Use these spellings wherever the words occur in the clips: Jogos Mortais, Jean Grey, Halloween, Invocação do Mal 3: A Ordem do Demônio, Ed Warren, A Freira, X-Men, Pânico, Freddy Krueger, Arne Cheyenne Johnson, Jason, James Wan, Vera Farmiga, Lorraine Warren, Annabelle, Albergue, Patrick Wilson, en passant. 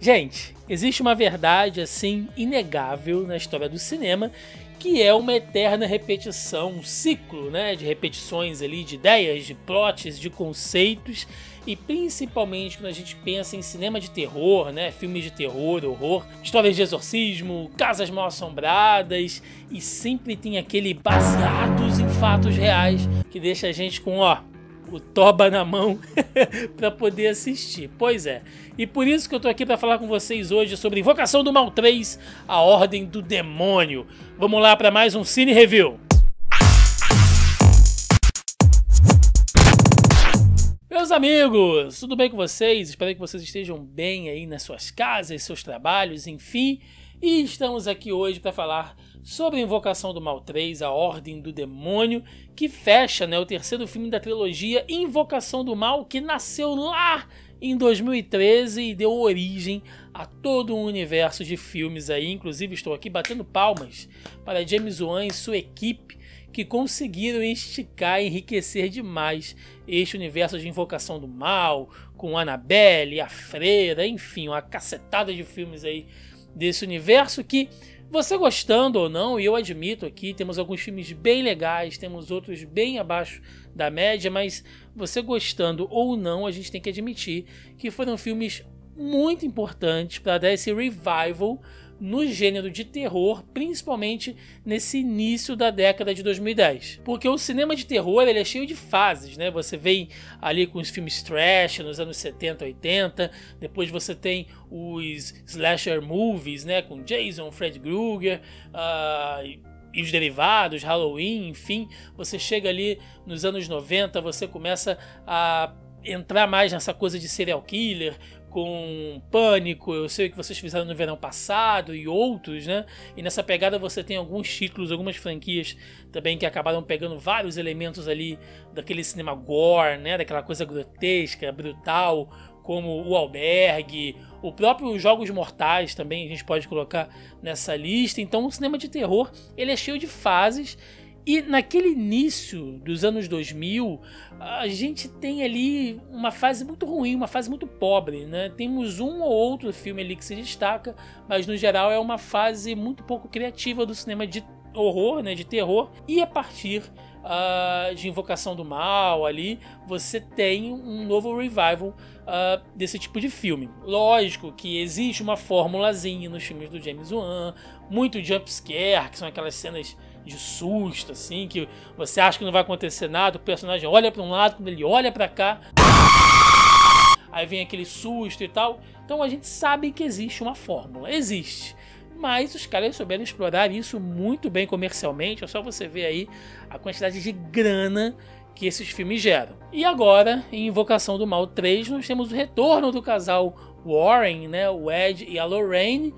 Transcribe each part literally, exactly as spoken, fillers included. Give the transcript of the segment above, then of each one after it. Gente, existe uma verdade assim inegável na história do cinema, que é uma eterna repetição, um ciclo, né, de repetições ali, de ideias, de plots, de conceitos, e principalmente quando a gente pensa em cinema de terror, né, filmes de terror, horror, histórias de exorcismo, casas mal assombradas, e sempre tem aquele baseados em fatos reais que deixa a gente com, ó, o toba na mão para poder assistir. Pois é, e por isso que eu tô aqui para falar com vocês hoje sobre Invocação do Mal três, A Ordem do Demônio. Vamos lá para mais um Cine Review. Meus amigos, tudo bem com vocês? Espero que vocês estejam bem aí nas suas casas, seus trabalhos, enfim. E estamos aqui hoje para falar sobre Invocação do Mal três, A Ordem do Demônio, que fecha, né, o terceiro filme da trilogia Invocação do Mal, que nasceu lá em dois mil e treze e deu origem a todo um universo de filmes aí. Inclusive estou aqui batendo palmas para James Wan e sua equipe, que conseguiram esticar e enriquecer demais este universo de Invocação do Mal, com Annabelle, A Freira, enfim, uma cacetada de filmes aí desse universo que, você gostando ou não, e eu admito aqui, temos alguns filmes bem legais, temos outros bem abaixo da média, mas você gostando ou não, a gente tem que admitir que foram filmes muito importantes para dar esse revival no gênero de terror, principalmente nesse início da década de dois mil e dez. Porque o cinema de terror, ele é cheio de fases, né? Você vem ali com os filmes trash nos anos setenta, oitenta, depois você tem os slasher movies, né, com Jason, Freddy Krueger, uh, e os derivados, Halloween, enfim. Você chega ali nos anos noventa, você começa a entrar mais nessa coisa de serial killer, com Pânico, Eu Sei O Que Vocês Fizeram no Verão Passado e outros, né? E nessa pegada você tem alguns títulos, algumas franquias também que acabaram pegando vários elementos ali daquele cinema gore, né? Daquela coisa grotesca, brutal, como o Albergue, o próprio Jogos Mortais também a gente pode colocar nessa lista. Então o cinema de terror, ele é cheio de fases. E naquele início dos anos dois mil, a gente tem ali uma fase muito ruim, uma fase muito pobre, né? Temos um ou outro filme ali que se destaca, mas no geral é uma fase muito pouco criativa do cinema de horror, né? De terror. E a partir uh, de Invocação do Mal ali, você tem um novo revival uh, desse tipo de filme. Lógico que existe uma formulazinha nos filmes do James Wan, muito jumpscare, que são aquelas cenas de susto, assim, que você acha que não vai acontecer nada, o personagem olha para um lado, quando ele olha para cá, aí vem aquele susto e tal. Então a gente sabe que existe uma fórmula, existe, mas os caras souberam explorar isso muito bem comercialmente. É só você ver aí a quantidade de grana que esses filmes geram. E agora, em Invocação do Mal três, nós temos o retorno do casal Warren, né, o Ed e a Lorraine,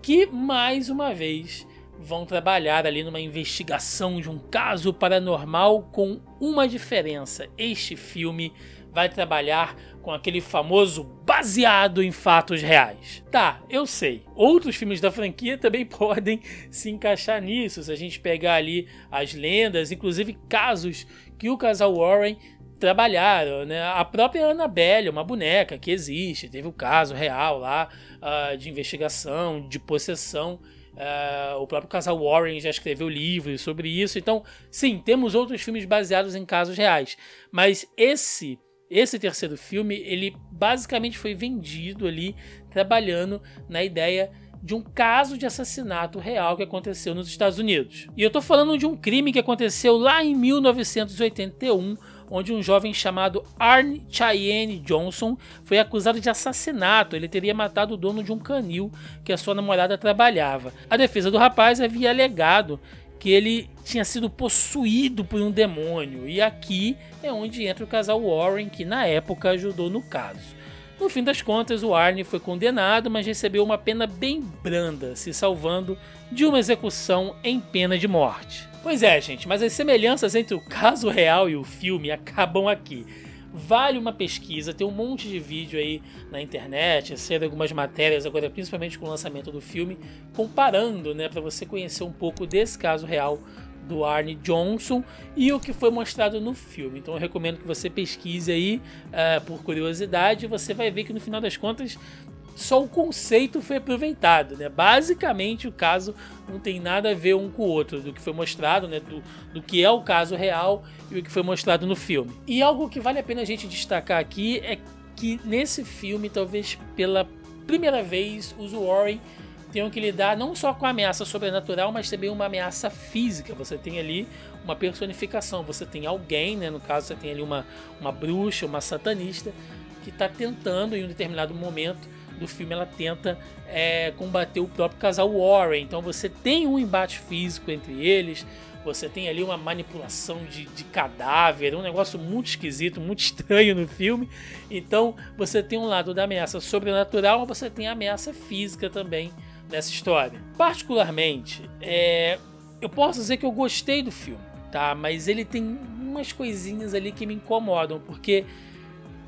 que mais uma vez vão trabalhar ali numa investigação de um caso paranormal, com uma diferença: este filme vai trabalhar com aquele famoso baseado em fatos reais. Tá, eu sei, outros filmes da franquia também podem se encaixar nisso, se a gente pegar ali as lendas, inclusive casos que o casal Warren trabalharam, né? A própria Annabelle, uma boneca que existe, teve um caso real lá uh, de investigação, de possessão. Uh, o próprio casal Warren já escreveu livros sobre isso. Então, sim, temos outros filmes baseados em casos reais, mas esse esse terceiro filme, ele basicamente foi vendido ali trabalhando na ideia de um caso de assassinato real que aconteceu nos Estados Unidos. E eu tô falando de um crime que aconteceu lá em mil novecentos e oitenta e um, onde um jovem chamado Arne Cheyenne Johnson foi acusado de assassinato. Ele teria matado o dono de um canil que a sua namorada trabalhava. A defesa do rapaz havia alegado que ele tinha sido possuído por um demônio, e aqui é onde entra o casal Warren, que na época ajudou no caso. No fim das contas, o Arne foi condenado, mas recebeu uma pena bem branda, se salvando de uma execução em pena de morte. Pois é, gente, mas as semelhanças entre o caso real e o filme acabam aqui. Vale uma pesquisa, tem um monte de vídeo aí na internet, sendo algumas matérias agora, principalmente com o lançamento do filme, comparando, né, para você conhecer um pouco desse caso real do Arne Johnson e o que foi mostrado no filme. Então eu recomendo que você pesquise aí, uh, por curiosidade, e você vai ver que no final das contas só o conceito foi aproveitado, né? Basicamente o caso não tem nada a ver um com o outro, do que foi mostrado, né? Do, do que é o caso real e o que foi mostrado no filme. E algo que vale a pena a gente destacar aqui é que nesse filme, talvez pela primeira vez, os Warren tenham que lidar não só com a ameaça sobrenatural, mas também uma ameaça física. Você tem ali uma personificação, você tem alguém, né? No caso você tem ali uma, uma bruxa, uma satanista, que está tentando, em um determinado momento do filme, ela tenta é, combater o próprio casal Warren. Então você tem um embate físico entre eles, você tem ali uma manipulação de, de cadáver, um negócio muito esquisito, muito estranho no filme. Então você tem um lado da ameaça sobrenatural, mas você tem a ameaça física também nessa história. Particularmente, é, eu posso dizer que eu gostei do filme, tá? Mas ele tem umas coisinhas ali que me incomodam, porque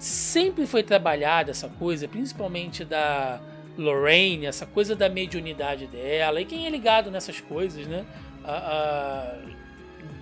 sempre foi trabalhada essa coisa, principalmente da Lorraine, essa coisa da mediunidade dela. E quem é ligado nessas coisas, né? Ah, ah,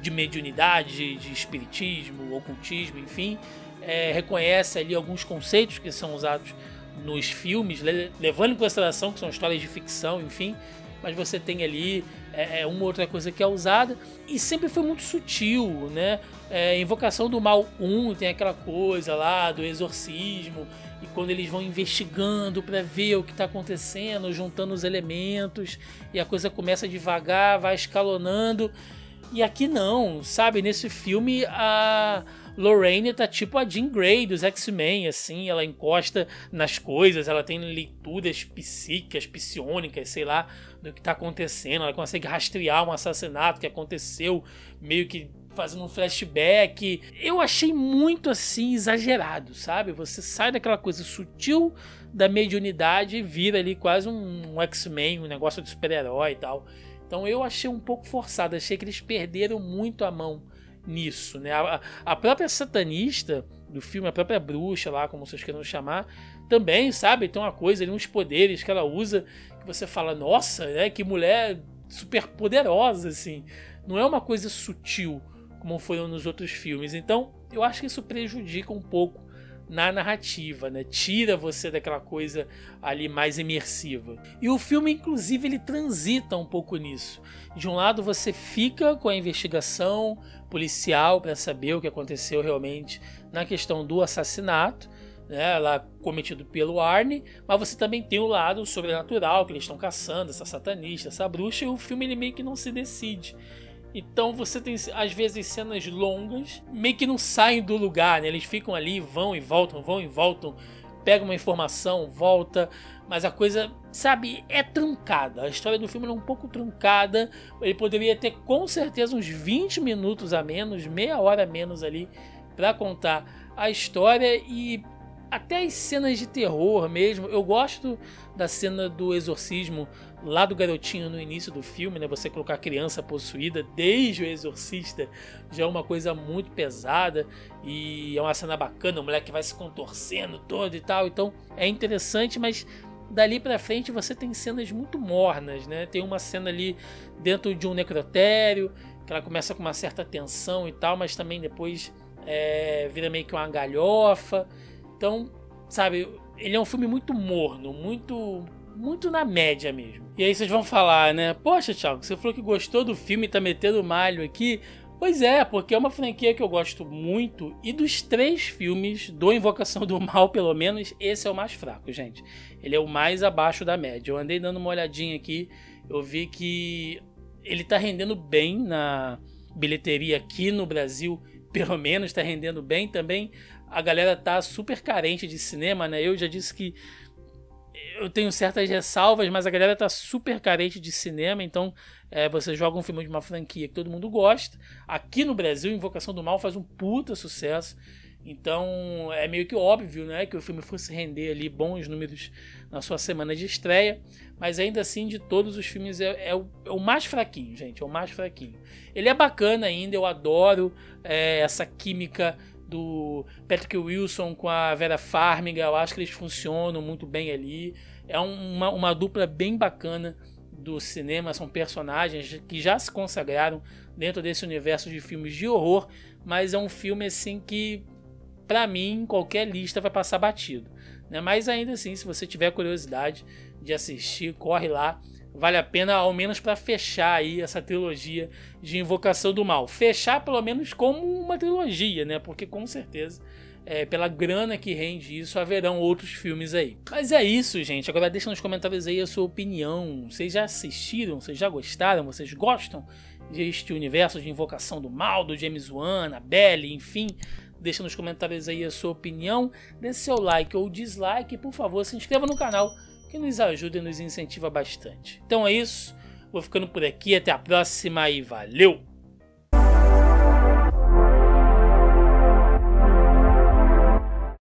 de mediunidade, de espiritismo, ocultismo, enfim, é, reconhece ali alguns conceitos que são usados nos filmes, levando em consideração que são histórias de ficção, enfim. Mas você tem ali é, uma outra coisa que é usada, e sempre foi muito sutil, né? É, Invocação do Mal um tem aquela coisa lá do exorcismo, e quando eles vão investigando para ver o que está acontecendo, juntando os elementos, e a coisa começa devagar, vai escalonando. E aqui não, sabe? Nesse filme a Lorraine tá tipo a Jean Grey dos X-Men, assim, ela encosta nas coisas, ela tem leituras psíquicas, psiônicas, sei lá, do que tá acontecendo, ela consegue rastrear um assassinato que aconteceu, meio que fazendo um flashback. Eu achei muito, assim, exagerado, sabe? Você sai daquela coisa sutil da mediunidade e vira ali quase um, um X-Men, um negócio de super-herói e tal. Então eu achei um pouco forçado, achei que eles perderam muito a mão nisso, né? A, a própria satanista do filme, a própria bruxa lá, como vocês queiram chamar, também, sabe, tem uma coisa ali, uns poderes que ela usa, que você fala, nossa, né, que mulher super poderosa, assim. Não é uma coisa sutil, como foram nos outros filmes. Então, eu acho que isso prejudica um pouco na narrativa, né? Tira você daquela coisa ali mais imersiva. E o filme, inclusive, ele transita um pouco nisso. De um lado, você fica com a investigação policial para saber o que aconteceu realmente na questão do assassinato, né, lá cometido pelo Arne, mas você também tem o lado sobrenatural, que eles estão caçando essa satanista, essa bruxa, e o filme ele meio que não se decide. Então você tem, às vezes, cenas longas, meio que não saem do lugar, né? Eles ficam ali, vão e voltam, vão e voltam, pegam uma informação, volta, mas a coisa, sabe, é trancada. A história do filme é um pouco trancada, ele poderia ter, com certeza, uns vinte minutos a menos, meia hora a menos ali, para contar a história. E até as cenas de terror mesmo, eu gosto da cena do exorcismo lá do garotinho no início do filme, né? Você colocar a criança possuída desde o exorcista já é uma coisa muito pesada, e é uma cena bacana, o moleque vai se contorcendo todo e tal, então é interessante, mas dali pra frente você tem cenas muito mornas, né? Tem uma cena ali dentro de um necrotério, que ela começa com uma certa tensão e tal, mas também depois é, vira meio que uma galhofa. Então, sabe, ele é um filme muito morno, muito muito na média mesmo. E aí vocês vão falar, né? Poxa, Thiago, você falou que gostou do filme e tá metendo malho aqui. Pois é, porque é uma franquia que eu gosto muito, e dos três filmes do Invocação do Mal, pelo menos, esse é o mais fraco, gente. Ele é o mais abaixo da média. Eu andei dando uma olhadinha aqui, eu vi que ele tá rendendo bem na bilheteria aqui no Brasil, pelo menos tá rendendo bem também. A galera tá super carente de cinema, né? Eu já disse que eu tenho certas ressalvas, mas a galera tá super carente de cinema, então é, você joga um filme de uma franquia que todo mundo gosta. Aqui no Brasil, Invocação do Mal faz um puta sucesso, então é meio que óbvio, né, que o filme fosse render ali bons números na sua semana de estreia, mas ainda assim, de todos os filmes, é, é, o, é o mais fraquinho, gente, é o mais fraquinho. Ele é bacana ainda, eu adoro é, essa química do Patrick Wilson com a Vera Farmiga, eu acho que eles funcionam muito bem ali, é uma, uma dupla bem bacana do cinema, são personagens que já se consagraram dentro desse universo de filmes de horror, mas é um filme assim que pra mim, qualquer lista vai passar batido, né? Mas ainda assim, se você tiver curiosidade de assistir, corre lá. Vale a pena, ao menos para fechar aí essa trilogia de Invocação do Mal. Fechar pelo menos como uma trilogia, né? Porque com certeza, é, pela grana que rende isso, haverão outros filmes aí. Mas é isso, gente. Agora deixa nos comentários aí a sua opinião. Vocês já assistiram? Vocês já gostaram? Vocês gostam deste universo de Invocação do Mal, do James Wan, Annabelle, enfim? Deixa nos comentários aí a sua opinião. Dê seu like ou dislike. E, por favor, se inscreva no canal, que nos ajuda e nos incentiva bastante. Então é isso, vou ficando por aqui, até a próxima e valeu!